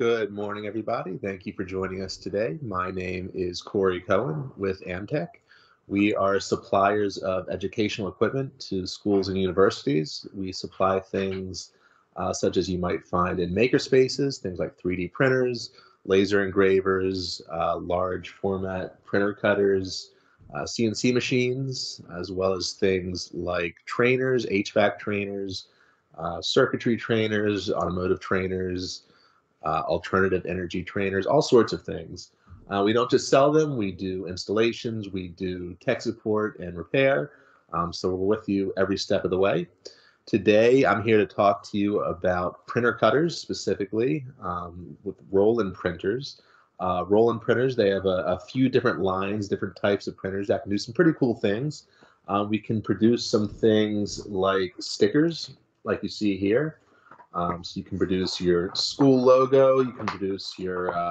Good morning, everybody. Thank you for joining us today. My name is Corey Cohen with Amtech. We are suppliers of educational equipment to schools and universities. We supply things such as you might find in makerspaces, things like 3D printers, laser engravers, large format printer cutters, CNC machines, as well as things like trainers, HVAC trainers, circuitry trainers, automotive trainers, alternative energy trainers, all sorts of things. We don't just sell them, we do installations, we do tech support and repair. So we're with you every step of the way. Today, I'm here to talk to you about printer cutters, specifically with Roland printers. Roland printers, they have a few different lines, different types of printers that can do some pretty cool things. We can produce some things like stickers, like you see here. So you can produce your school logo, you can produce your, you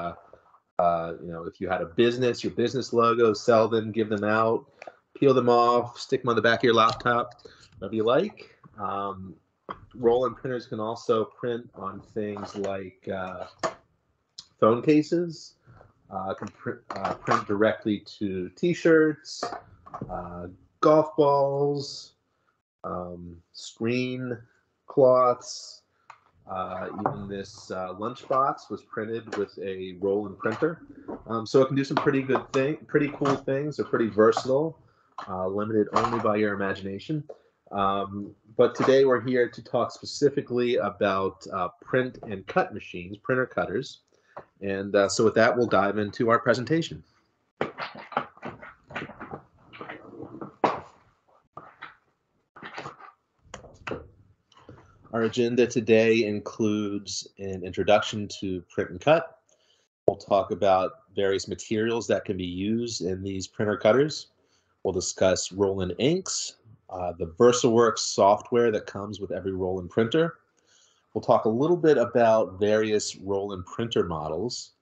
know, if you had a business, your business logo, sell them, give them out, peel them off, stick them on the back of your laptop, whatever you like. Roland printers can also print on things like phone cases, can print directly to t-shirts, golf balls, screen cloths. Even this lunchbox was printed with a Roland printer. So it can do some pretty cool things. They're pretty versatile, limited only by your imagination. But today we're here to talk specifically about print and cut machines, printer cutters. And so with that, we'll dive into our presentation. Our agenda today includes an introduction to print and cut. We'll talk about various materials that can be used in these printer cutters. We'll discuss Roland inks, the VersaWorks software that comes with every Roland printer. We'll talk a little bit about various Roland printer models,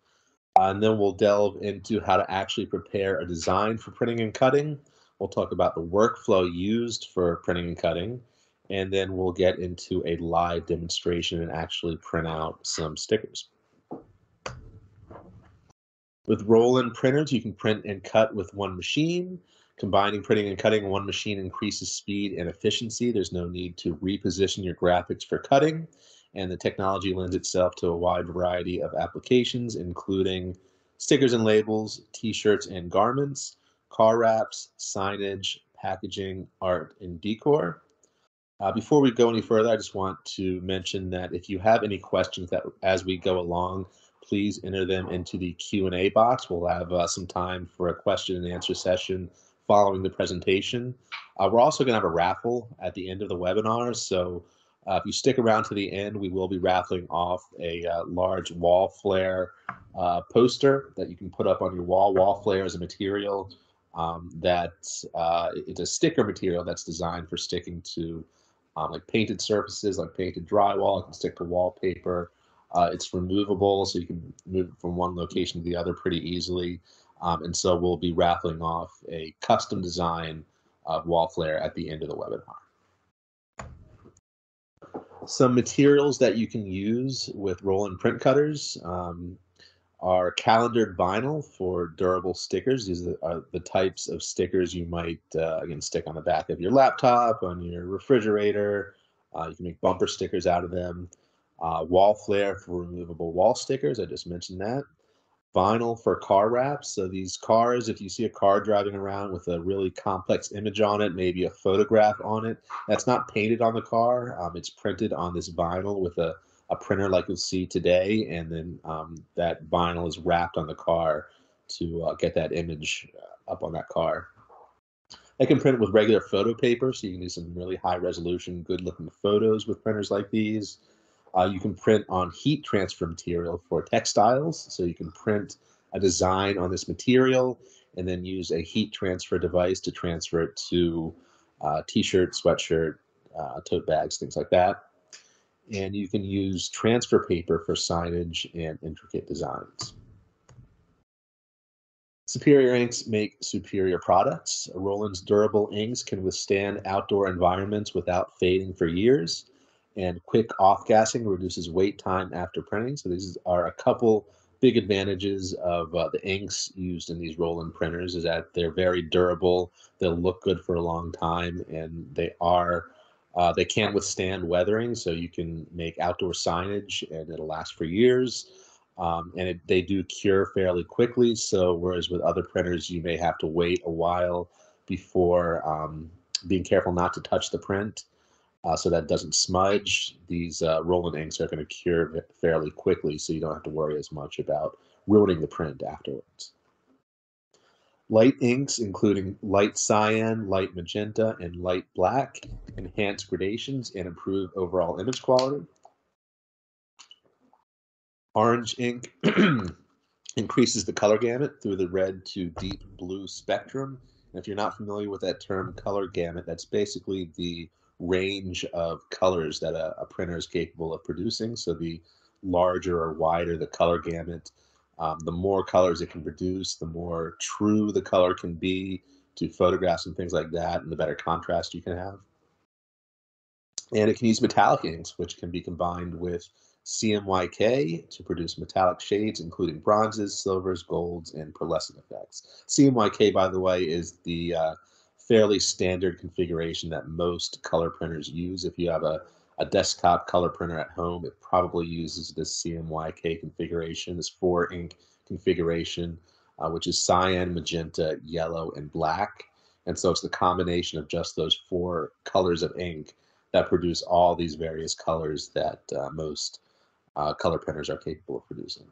and then we'll delve into how to actually prepare a design for printing and cutting. We'll talk about the workflow used for printing and cutting. And then we'll get into a live demonstration and actually print out some stickers. With Roland printers, you can print and cut with one machine. Combining printing and cutting in one machine increases speed and efficiency. There's no need to reposition your graphics for cutting. And the technology lends itself to a wide variety of applications, including stickers and labels, t-shirts and garments, car wraps, signage, packaging, art, and decor. Before we go any further, I just want to mention that if you have any questions that as we go along, please enter them into the Q&A box. We'll have some time for a question and answer session following the presentation. We're also going to have a raffle at the end of the webinar. So if you stick around to the end, we will be raffling off a large WallFlare poster that you can put up on your wall. WallFlare is a material it's a sticker material that's designed for sticking to like painted surfaces, like painted drywall. It can stick to wallpaper. It's removable, so you can move from one location to the other pretty easily. And so we'll be raffling off a custom design of WallFlare at the end of the webinar. Some materials that you can use with Roland print cutters are calendared vinyl for durable stickers. These are the types of stickers you might again stick on the back of your laptop, on your refrigerator. You can make bumper stickers out of them. WallFlare for removable wall stickers. I just mentioned that. Vinyl for car wraps. So these cars, if you see a car driving around with a really complex image on it, maybe a photograph on it, that's not painted on the car. It's printed on this vinyl with a printer like you'll see today, and then that vinyl is wrapped on the car to get that image up on that car. They can print with regular photo paper, so you can do some really high resolution, good looking photos with printers like these. You can print on heat transfer material for textiles, so you can print a design on this material and then use a heat transfer device to transfer it to t-shirt, sweatshirt, tote bags, things like that. And you can use transfer paper for signage and intricate designs. Superior inks make superior products. Roland's durable inks can withstand outdoor environments without fading for years. and quick off-gassing reduces wait time after printing. So these are a couple big advantages of the inks used in these Roland printers is that they're very durable, they'll look good for a long time, and they are they can withstand weathering, so you can make outdoor signage and it'll last for years. And they do cure fairly quickly, so whereas with other printers you may have to wait a while before being careful not to touch the print so that doesn't smudge. These Roland inks are going to cure fairly quickly, so you don't have to worry as much about ruining the print afterwards. Light inks, including light cyan, light magenta, and light black, enhance gradations and improve overall image quality. Orange ink increases the color gamut through the red to deep blue spectrum. And if you're not familiar with that term, color gamut, that's basically the range of colors that a printer is capable of producing. So the larger or wider the color gamut, the more colors it can produce, the more true the color can be to photographs and things like that, and the better contrast you can have. And it can use metallic inks, which can be combined with CMYK to produce metallic shades, including bronzes, silvers, golds, and pearlescent effects. CMYK, by the way, is the fairly standard configuration that most color printers use. If you have a desktop color printer at home, it probably uses this CMYK configuration, this 4-ink configuration, which is cyan, magenta, yellow, and black. And so it's the combination of just those 4 colors of ink that produce all these various colors that most color printers are capable of producing.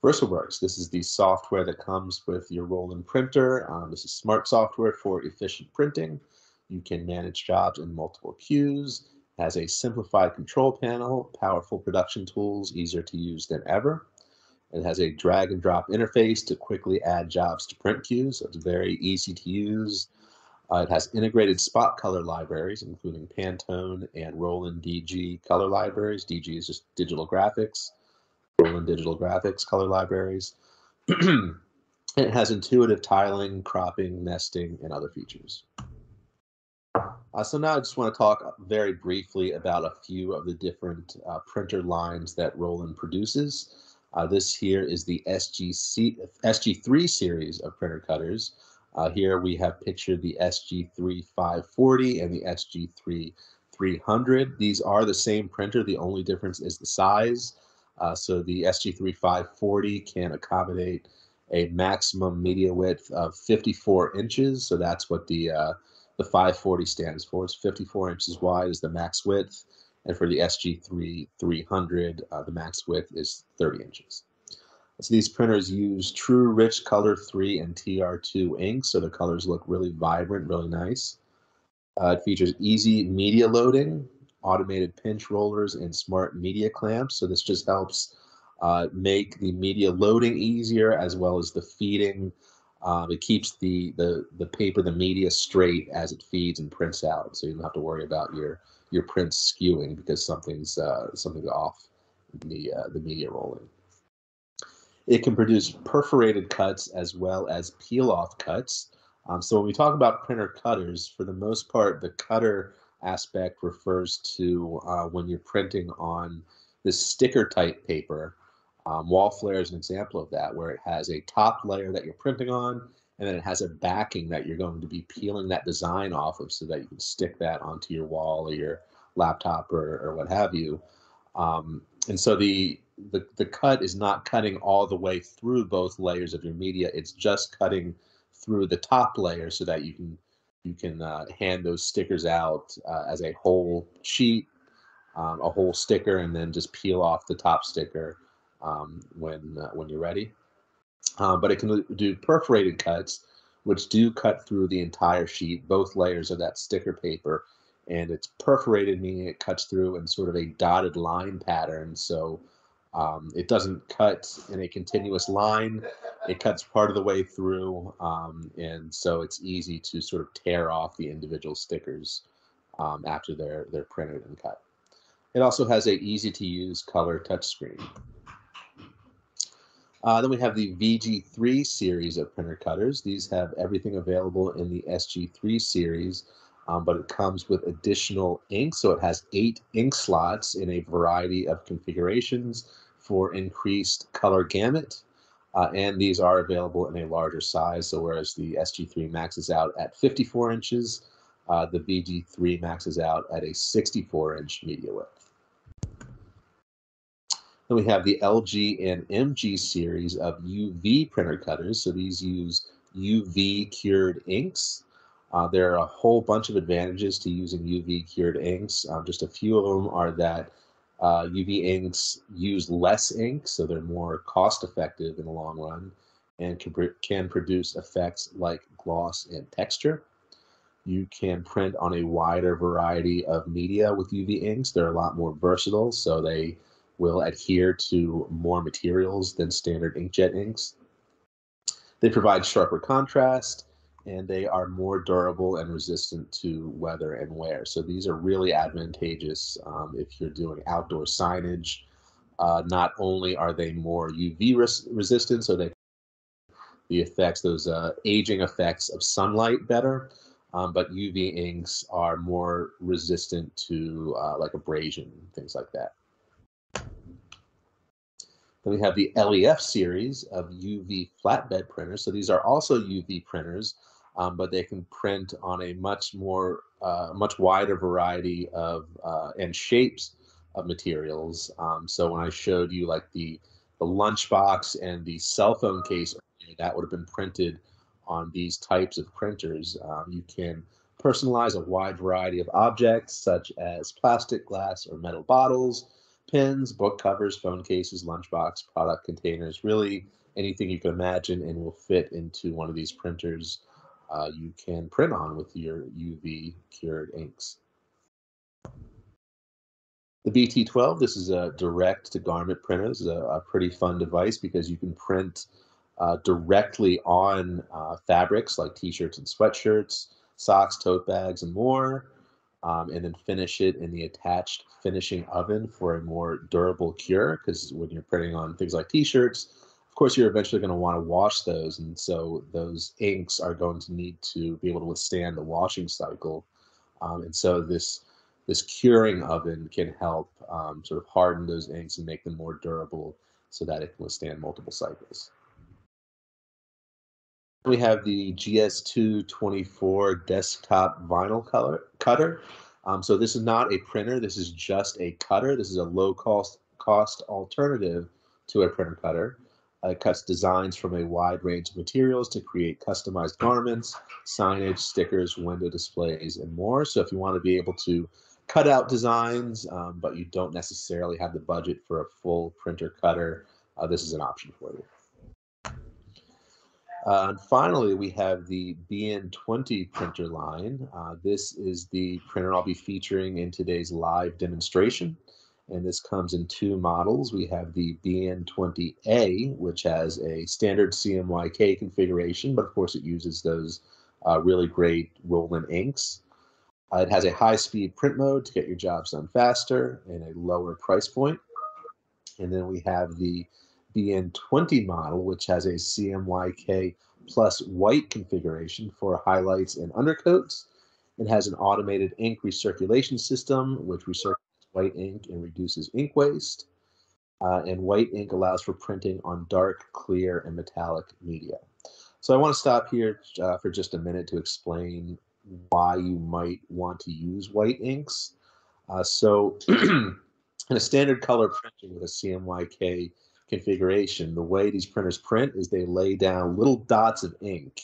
VersaWorks, this is the software that comes with your Roland printer. This is smart software for efficient printing. You can manage jobs in multiple queues, has a simplified control panel, powerful production tools, easier to use than ever. It has a drag and drop interface to quickly add jobs to print queues, so it's very easy to use. It has integrated spot color libraries, including Pantone and Roland DG color libraries. DG is just digital graphics, Roland digital graphics color libraries. It has intuitive tiling, cropping, nesting, and other features. So now I just want to talk very briefly about a few of the different printer lines that Roland produces. This here is the SG3 series of printer cutters. Here we have pictured the SG3540 and the SG3300. These are the same printer. The only difference is the size. So the SG3540 can accommodate a maximum media width of 54 inches. So that's what the 540 stands for. It's 54 inches wide is the max width, and for the SG3300, the max width is 30 inches. So these printers use True Rich Color 3 and TR2 inks, so the colors look really vibrant, really nice. It features easy media loading, automated pinch rollers, and smart media clamps. So this just helps make the media loading easier as well as the feeding. It keeps the paper, the media straight as it feeds and prints out, so you don't have to worry about your prints skewing because something's off the media rolling. It can produce perforated cuts as well as peel-off cuts. So when we talk about printer cutters, for the most part, the cutter aspect refers to when you're printing on this sticker-type paper. WallFlare is an example of that, where it has a top layer that you're printing on, and then it has a backing that you're going to be peeling that design off of so that you can stick that onto your wall or your laptop or what have you. And so the cut is not cutting all the way through both layers of your media. It's just cutting through the top layer so that you can hand those stickers out as a whole sheet, a whole sticker, and then just peel off the top sticker when you're ready. But it can do perforated cuts, which do cut through the entire sheet, both layers of that sticker paper, and it's perforated, meaning it cuts through in sort of a dotted line pattern. So it doesn't cut in a continuous line. It cuts part of the way through, and so it's easy to sort of tear off the individual stickers after they're printed and cut. It also has an easy-to-use color touchscreen. Then we have the VG3 series of printer cutters. These have everything available in the SG3 series. but it comes with additional ink. So it has 8 ink slots in a variety of configurations for increased color gamut. And these are available in a larger size. So whereas the SG3 maxes out at 54 inches, the VG3 maxes out at a 64-inch media width. Then we have the LG and MG series of UV printer cutters. So these use UV cured inks. There are a whole bunch of advantages to using UV cured inks. Just a few of them are that UV inks use less ink, so they're more cost effective in the long run and can produce effects like gloss and texture. You can print on a wider variety of media with UV inks. They're a lot more versatile, so they will adhere to more materials than standard inkjet inks. They provide sharper contrast, and they are more durable and resistant to weather and wear. So these are really advantageous if you're doing outdoor signage. Not only are they more UV resistant, so they the effects, those aging effects of sunlight better, but UV inks are more resistant to like abrasion, things like that. Then we have the LEF series of UV flatbed printers. So these are also UV printers, but they can print on a much wider variety of and shapes of materials. So when I showed you like the lunchbox and the cell phone case, that would have been printed on these types of printers. You can personalize a wide variety of objects such as plastic, glass, or metal bottles, pins, book covers, phone cases, lunchbox, product containers, really anything you can imagine and will fit into one of these printers you can print on with your UV cured inks. The BT-12, this is a direct to garment printer. This is a pretty fun device because you can print directly on fabrics like t-shirts and sweatshirts, socks, tote bags, and more, and then finish it in the attached finishing oven for a more durable cure, because when you're printing on things like t-shirts, of course, you're eventually going to want to wash those, and so those inks are going to need to be able to withstand the washing cycle, and so this curing oven can help sort of harden those inks and make them more durable so that it can withstand multiple cycles. We have the GS2-24 desktop vinyl cutter. So this is not a printer. This is just a cutter. This is a low cost alternative to a printer cutter. It cuts designs from a wide range of materials to create customized garments, signage, stickers, window displays, and more. So if you want to be able to cut out designs, but you don't necessarily have the budget for a full printer cutter, this is an option for you. And finally, we have the BN20 printer line. This is the printer I'll be featuring in today's live demonstration. And this comes in 2 models. We have the BN20A, which has a standard CMYK configuration, but of course it uses those really great Roland inks. It has a high-speed print mode to get your jobs done faster and a lower price point. And then we have the BN20 model, which has a CMYK plus white configuration for highlights and undercoats. It has an automated ink recirculation system, which recirculates white ink and reduces ink waste. And white ink allows for printing on dark, clear, and metallic media. So I want to stop here for just a minute to explain why you might want to use white inks. So in a standard color printing with a CMYK configuration, the way these printers print is they lay down little dots of ink,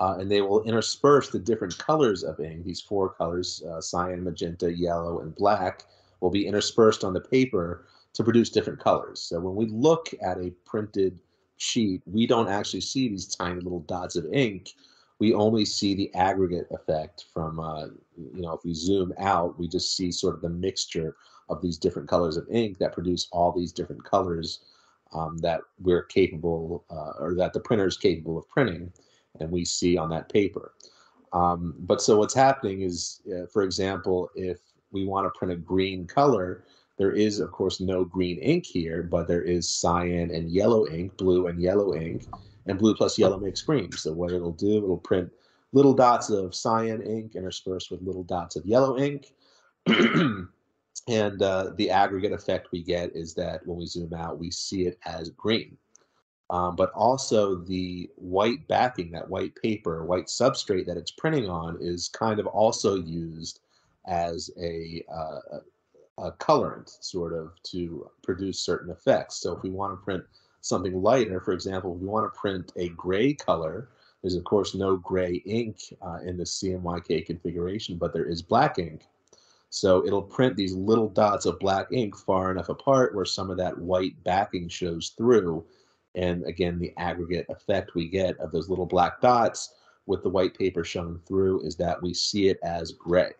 and they will intersperse the different colors of ink. These 4 colors, cyan, magenta, yellow, and black, will be interspersed on the paper to produce different colors. So when we look at a printed sheet, we don't actually see these tiny little dots of ink. We only see the aggregate effect from, you know, if we zoom out, we just see sort of the mixture of these different colors of ink that produce all these different colors that we're capable, or that the printer is capable of printing, and we see on that paper. But so what's happening is, for example, if we want to print a green color, there is, of course, no green ink here, but there is cyan and yellow ink, blue and yellow ink, and blue plus yellow makes green. So what it'll do, it'll print little dots of cyan ink interspersed with little dots of yellow ink. And the aggregate effect we get is that when we zoom out, we see it as green. But also the white backing, that white paper, white substrate that it's printing on is kind of also used as a colorant sort of to produce certain effects. So if we want to print something lighter, for example, if we want to print a gray color, there's of course no gray ink in the CMYK configuration, but there is black ink. So it'll print these little dots of black ink far enough apart where some of that white backing shows through. And again, the aggregate effect we get of those little black dots with the white paper shown through is that we see it as gray.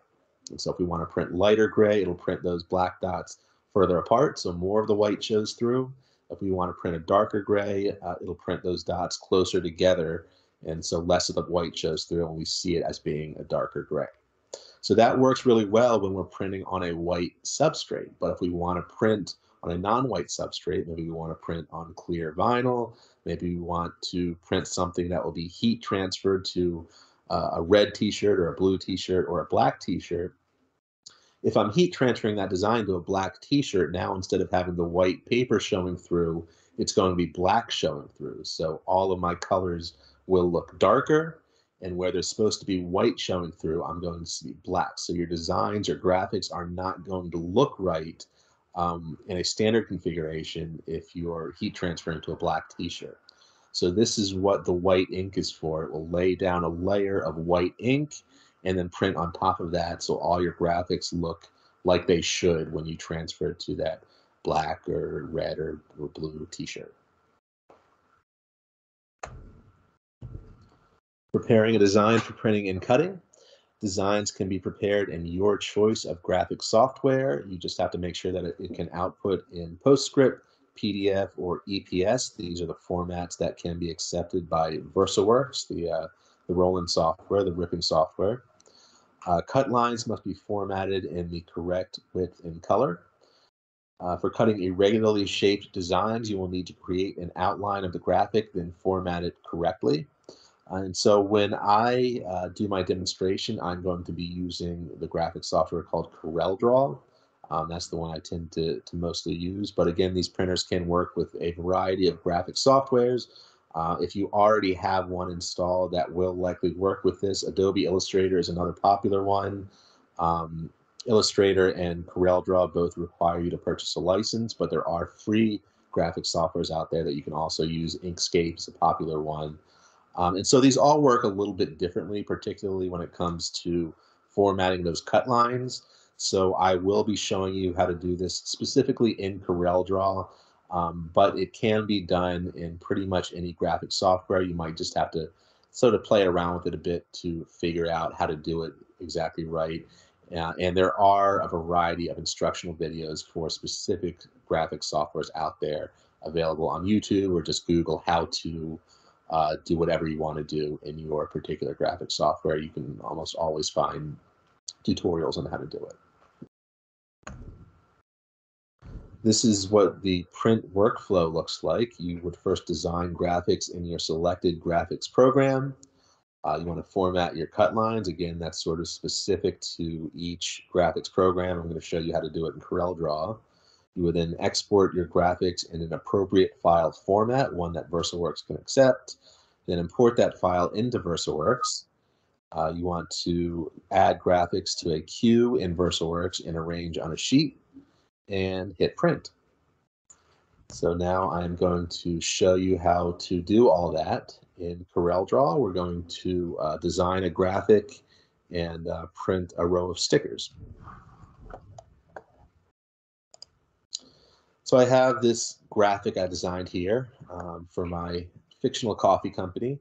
And so if we want to print lighter gray, it'll print those black dots further apart, so more of the white shows through. If we want to print a darker gray, it'll print those dots closer together, and so less of the white shows through, and we see it as being a darker gray. So that works really well when we're printing on a white substrate, but if we want to print on a non-white substrate, maybe we want to print on clear vinyl, maybe we want to print something that will be heat transferred to a red t-shirt or a blue t-shirt or a black t-shirt. If I'm heat transferring that design to a black t-shirt, now instead of having the white paper showing through, it's going to be black showing through. So all of my colors will look darker, and where there's supposed to be white showing through, I'm going to see black. So your designs or graphics are not going to look right in a standard configuration if you're heat transferring to a black t-shirt. So this is what the white ink is for. It will lay down a layer of white ink and then print on top of that, so all your graphics look like they should when you transfer it to that black or red or blue t-shirt. Preparing a design for printing and cutting. Designs can be prepared in your choice of graphic software. You just have to make sure that it can output in PostScript, PDF, or EPS. These are the formats that can be accepted by VersaWorks, the Roland software, the ripping software. Cut lines must be formatted in the correct width and color. For cutting irregularly shaped designs, you will need to create an outline of the graphic, then format it correctly. And so when I do my demonstration, I'm going to be using the graphic software called CorelDraw. That's the one I tend to mostly use. But again, these printers can work with a variety of graphic softwares. If you already have one installed, that will likely work with this. Adobe Illustrator is another popular one. Illustrator and CorelDraw both require you to purchase a license, but there are free graphic softwares out there that you can also use. Inkscape is a popular one. And so these all work a little bit differently, particularly when it comes to formatting those cut lines. So I will be showing you how to do this specifically in CorelDraw, but it can be done in pretty much any graphic software. You might just have to sort of play around with it a bit to figure out how to do it exactly right. And there are a variety of instructional videos for specific graphic softwares out there available on YouTube, or just Google how to do whatever you want to do in your particular graphic software. You can almost always find tutorials on how to do it. This is what the print workflow looks like. You would first design graphics in your selected graphics program. You want to format your cut lines. Again, that's sort of specific to each graphics program. I'm going to show you how to do it in CorelDraw. You would then export your graphics in an appropriate file format, one that VersaWorks can accept, then import that file into VersaWorks. You want to add graphics to a queue in VersaWorks and arrange on a sheet and hit print. So now I'm going to show you how to do all that in CorelDraw. We're going to design a graphic and print a row of stickers. So I have this graphic I designed here for my fictional coffee company.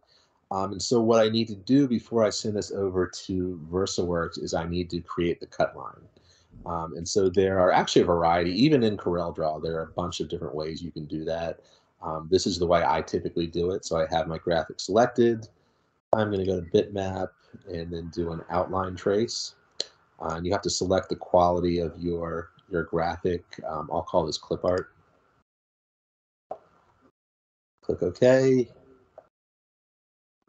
And so what I need to do before I send this over to VersaWorks is I need to create the cut line. And so there are actually a variety, even in CorelDraw, there are a bunch of different ways you can do that. This is the way I typically do it. So I have my graphic selected. I'm going to go to bitmap and then do an outline trace. And you have to select the quality of your graphic. I'll call this clip art. Click OK.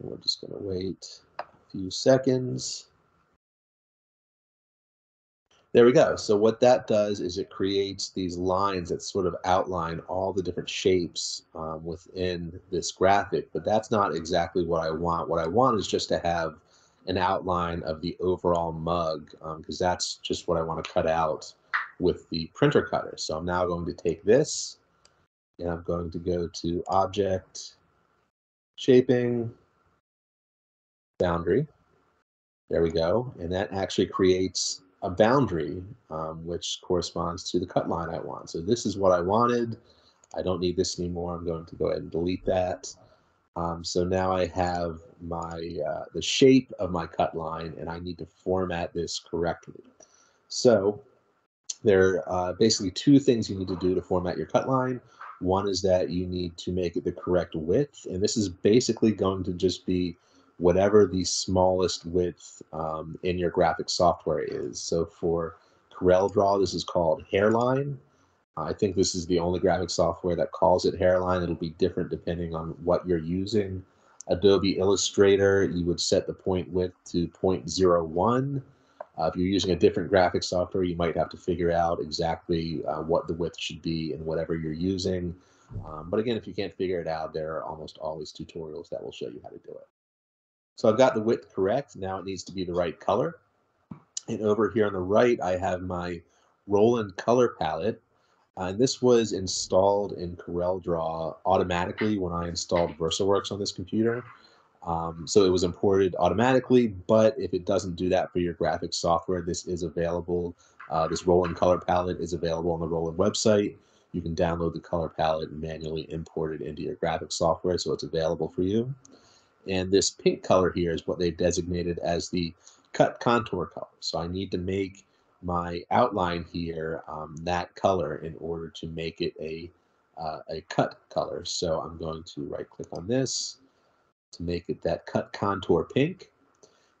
We're just going to wait few seconds. There we go. So what that does is it creates these lines that sort of outline all the different shapes within this graphic, but that's not exactly what I want. What I want is just to have an outline of the overall mug, because that's just what I want to cut out with the printer cutter. So I'm now going to take this and I'm going to go to Object, Shaping, Boundary. There we go. And that actually creates a boundary, which corresponds to the cut line I want. So this is what I wanted. I don't need this anymore. I'm going to go ahead and delete that. So now I have my the shape of my cut line, and I need to format this correctly. So there are basically two things you need to do to format your cut line. One is that you need to make it the correct width, and this is basically going to just be whatever the smallest width in your graphic software is. So for CorelDraw, this is called Hairline. I think this is the only graphic software that calls it Hairline. It'll be different depending on what you're using. Adobe Illustrator, you would set the point width to 0.01. If you're using a different graphic software, you might have to figure out exactly what the width should be in whatever you're using. But again, if you can't figure it out, there are almost always tutorials that will show you how to do it. So I've got the width correct. Now it needs to be the right color. And over here on the right, I have my Roland color palette. And this was installed in CorelDraw automatically when I installed VersaWorks on this computer. So it was imported automatically, but if it doesn't do that for your graphic software, this is available. This Roland color palette is available on the Roland website. You can download the color palette and manually import it into your graphic software, so it's available for you. And this pink color here is what they've designated as the cut contour color. So I need to make my outline here that color in order to make it a cut color. So I'm going to right click on this to make it that cut contour pink.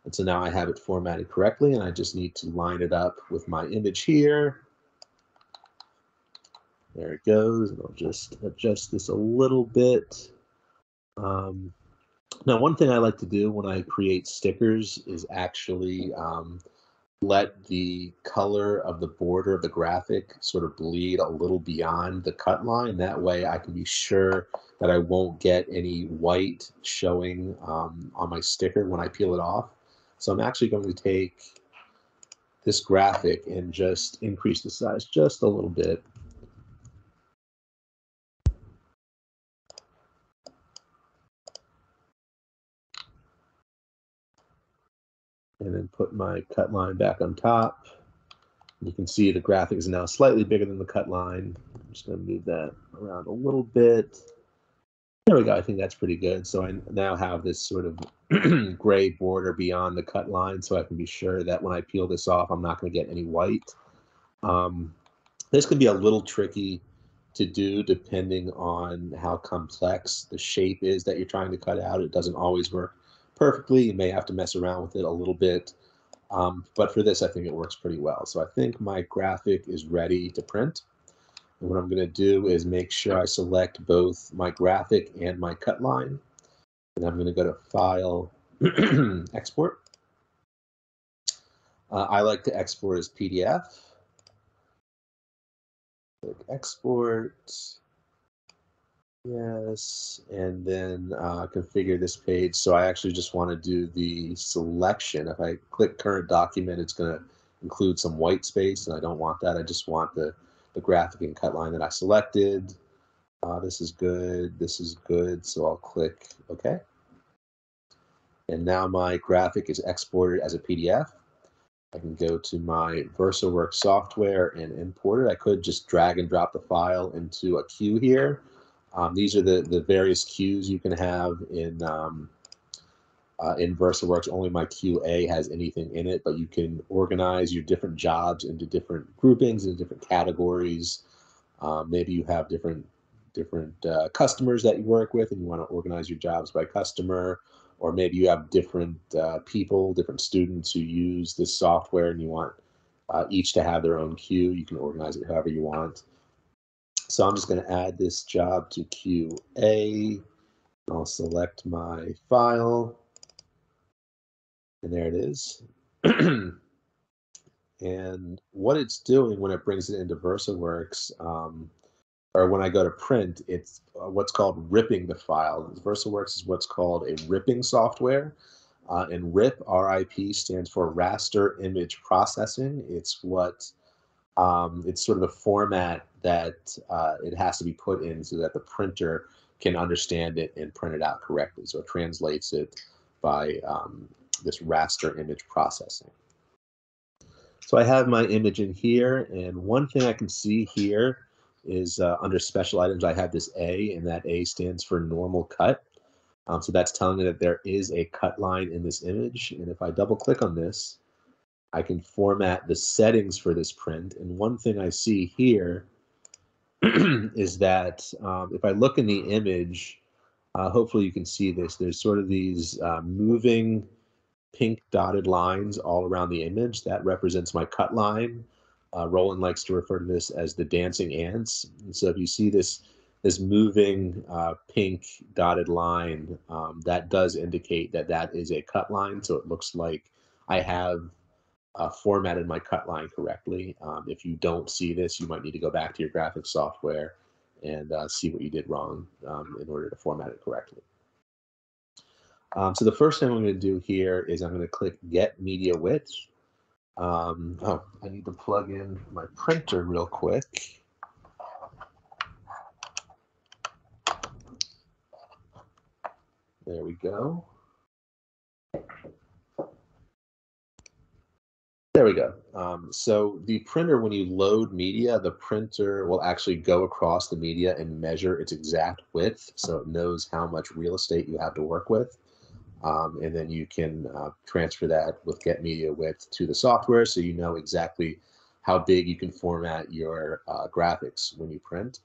And so now I have it formatted correctly, and I just need to line it up with my image here. There it goes. And I'll just adjust this a little bit. Now, one thing I like to do when I create stickers is actually let the color of the border of the graphic sort of bleed a little beyond the cut line. That way I can be sure that I won't get any white showing on my sticker when I peel it off. So I'm actually going to take this graphic and just increase the size just a little bit. And then put my cut line back on top. You can see the graphic is now slightly bigger than the cut line. I'm just going to move that around a little bit. There we go. I think that's pretty good. So I now have this sort of gray border beyond the cut line, so I can be sure that when I peel this off, I'm not going to get any white. This can be a little tricky to do depending on how complex the shape is that you're trying to cut out. It doesn't always work perfectly. You may have to mess around with it a little bit, but for this I think it works pretty well. So I think my graphic is ready to print, and what I'm going to do is make sure I select both my graphic and my cut line, and I'm going to go to File, Export. I like to export as PDF. Click Export. Yes, and then configure this page. So I actually just want to do the selection. If I click current document, it's going to include some white space, and I don't want that. I just want the graphic and cut line that I selected. This is good. This is good. So I'll click OK. And now my graphic is exported as a PDF. I can go to my VersaWorks software and import it. I could just drag and drop the file into a queue here. These are the various queues you can have in VersaWorks. Only my QA has anything in it, but you can organize your different jobs into different groupings and different categories. Maybe you have different customers that you work with, and you want to organize your jobs by customer, or maybe you have different people, different students who use this software, and you want each to have their own queue. You can organize it however you want. So I'm just going to add this job to QA. I'll select my file. And there it is. And what it's doing when it brings it into VersaWorks, or when I go to print, it's what's called ripping the file. VersaWorks is what's called a ripping software. And RIP, R-I-P, stands for Raster Image Processing. It's what, it's sort of the format that it has to be put in so that the printer can understand it and print it out correctly. So it translates it by this raster image processing. So I have my image in here, and one thing I can see here is under special items, I have this A, and that A stands for normal cut. So that's telling me that there is a cut line in this image. And if I double click on this, I can format the settings for this print. And one thing I see here is that if I look in the image, hopefully you can see this, there's sort of these moving pink dotted lines all around the image. That represents my cut line. Roland likes to refer to this as the dancing ants. And so if you see this moving pink dotted line, that does indicate that that is a cut line. So it looks like I have formatted my cut line correctly. If you don't see this, you might need to go back to your graphic software and see what you did wrong in order to format it correctly. So the first thing I'm going to do here is I'm going to click Get Media Width. Oh, I need to plug in my printer real quick. There we go. There we go. So the printer, when you load media, the printer will actually go across the media and measure its exact width, so it knows how much real estate you have to work with. And then you can transfer that with Get Media Width to the software, so you know exactly how big you can format your graphics when you print.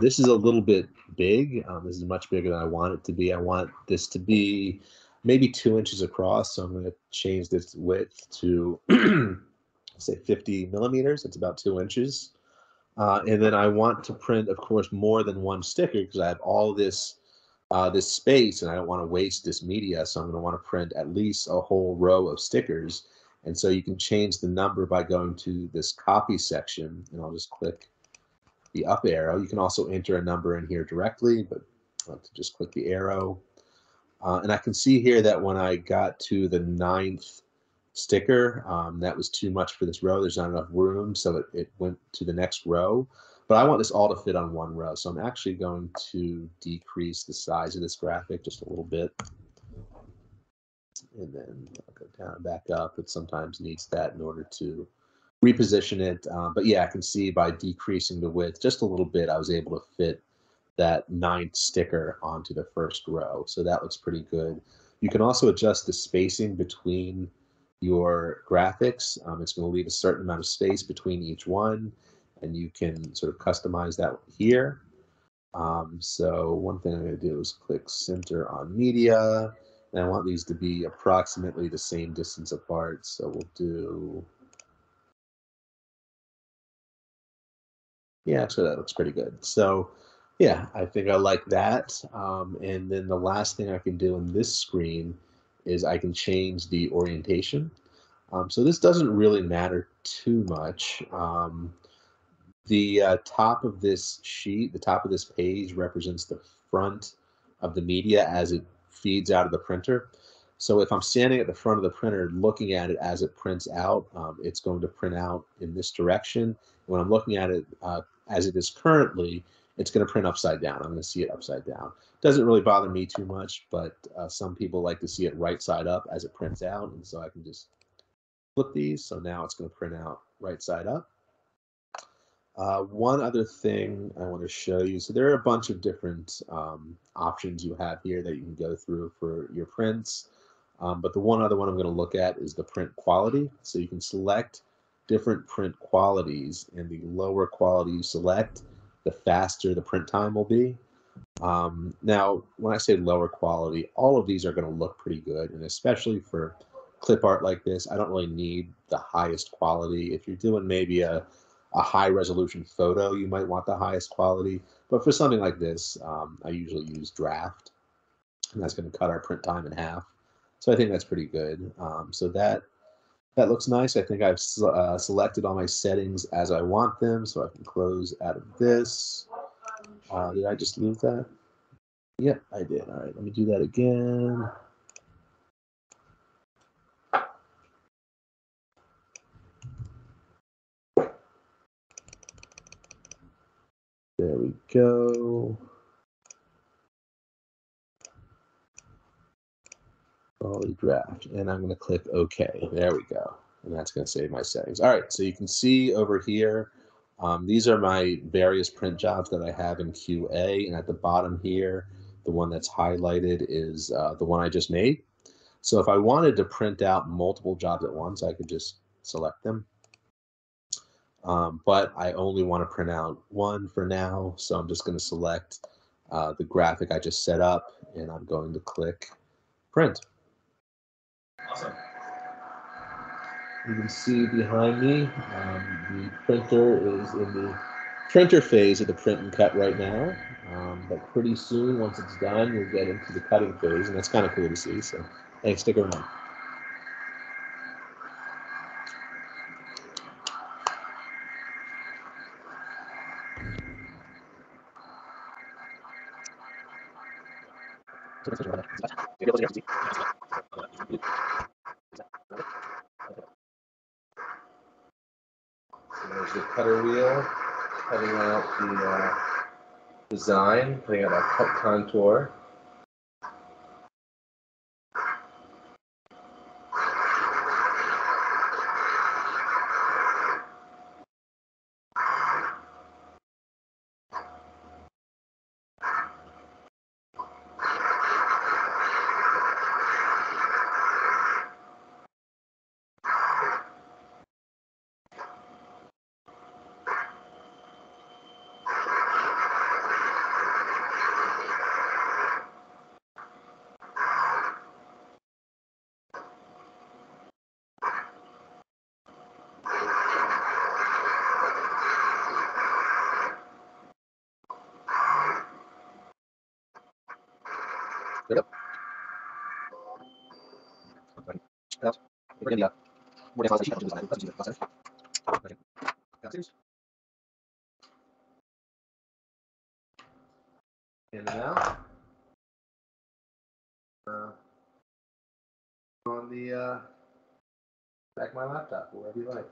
This is a little bit big. This is much bigger than I want it to be. I want this to be maybe 2 inches across, so I'm going to change this width to say 50 millimeters. That's about 2 inches. And then I want to print, of course, more than one sticker because I have all this this space and I don't want to waste this media, so I'm going to want to print at least a whole row of stickers. And so you can change the number by going to this copy section, and I'll just click the up arrow. You can also enter a number in here directly, but I'll just click the arrow. And I can see here that when I got to the 9th sticker, that was too much for this row. There's not enough room, so it went to the next row. But I want this all to fit on one row, so I'm actually going to decrease the size of this graphic just a little bit. And then I'll go down and back up. It sometimes needs that in order to reposition it, but yeah, I can see by decreasing the width just a little bit, I was able to fit that 9th sticker onto the first row. So that looks pretty good. You can also adjust the spacing between your graphics. It's going to leave a certain amount of space between each one, and you can sort of customize that here. So one thing I'm going to do is click Center on Media, and I want these to be approximately the same distance apart. So we'll do, yeah, actually that looks pretty good. So yeah, I think I like that. And then the last thing I can do in this screen is I can change the orientation. So this doesn't really matter too much. The top of this sheet, the top of this page represents the front of the media as it feeds out of the printer. So if I'm standing at the front of the printer looking at it as it prints out, it's going to print out in this direction. When I'm looking at it as it is currently, it's going to print upside down. I'm going to see it upside down. Doesn't really bother me too much, but some people like to see it right side up as it prints out. And so I can just flip these. So now it's going to print out right side up. One other thing I want to show you. So there are a bunch of different options you have here that you can go through for your prints. But the one other one I'm going to look at is the print quality. So you can select different print qualities, and the lower quality you select, the faster the print time will be. Now, when I say lower quality, all of these are going to look pretty good, and especially for clip art like this, I don't really need the highest quality. If you're doing maybe a high-resolution photo, you might want the highest quality. But for something like this, I usually use draft, and that's going to cut our print time in half. So I think that's pretty good. So that looks nice. I think I've selected all my settings as I want them, so I can close out of this. Did I just leave that? Yep, I did. All right, let me do that again. There we go. Quality draft, and I'm going to click OK. There we go, and that's going to save my settings. All right, so you can see over here, these are my various print jobs that I have in QA, and at the bottom here, the one that's highlighted is the one I just made. So if I wanted to print out multiple jobs at once, I could just select them. But I only want to print out one for now, so I'm just going to select the graphic I just set up, and I'm going to click print. Awesome. You can see behind me, the printer is in the printer phase of the print and cut right now, but pretty soon, once it's done, we'll get into the cutting phase, and that's kind of cool to see, so thanks, stick around. There's the cutter wheel, cutting out the design, cutting out a cut contour. And now, on the back of my laptop, or whatever you like.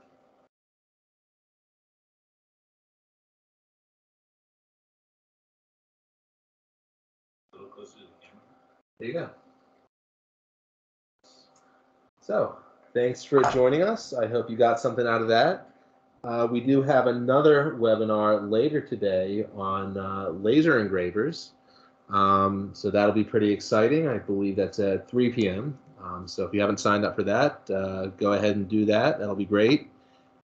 A little closer to the camera. There you go. So, thanks for joining us. I hope you got something out of that. We do have another webinar later today on laser engravers. So that'll be pretty exciting. I believe that's at 3 p.m. So if you haven't signed up for that, go ahead and do that. That'll be great.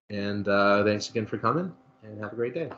And thanks again for coming, and have a great day.